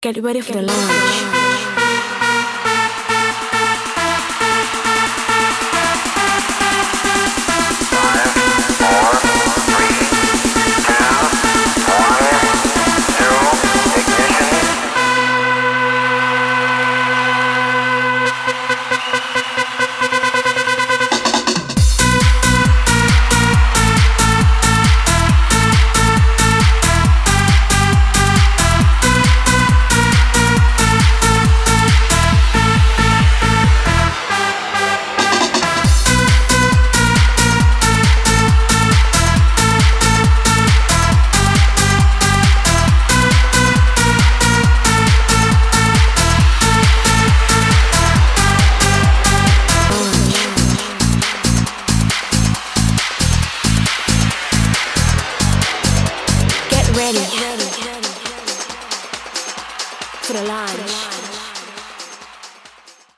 Get ready for the launch. Ready for the launch.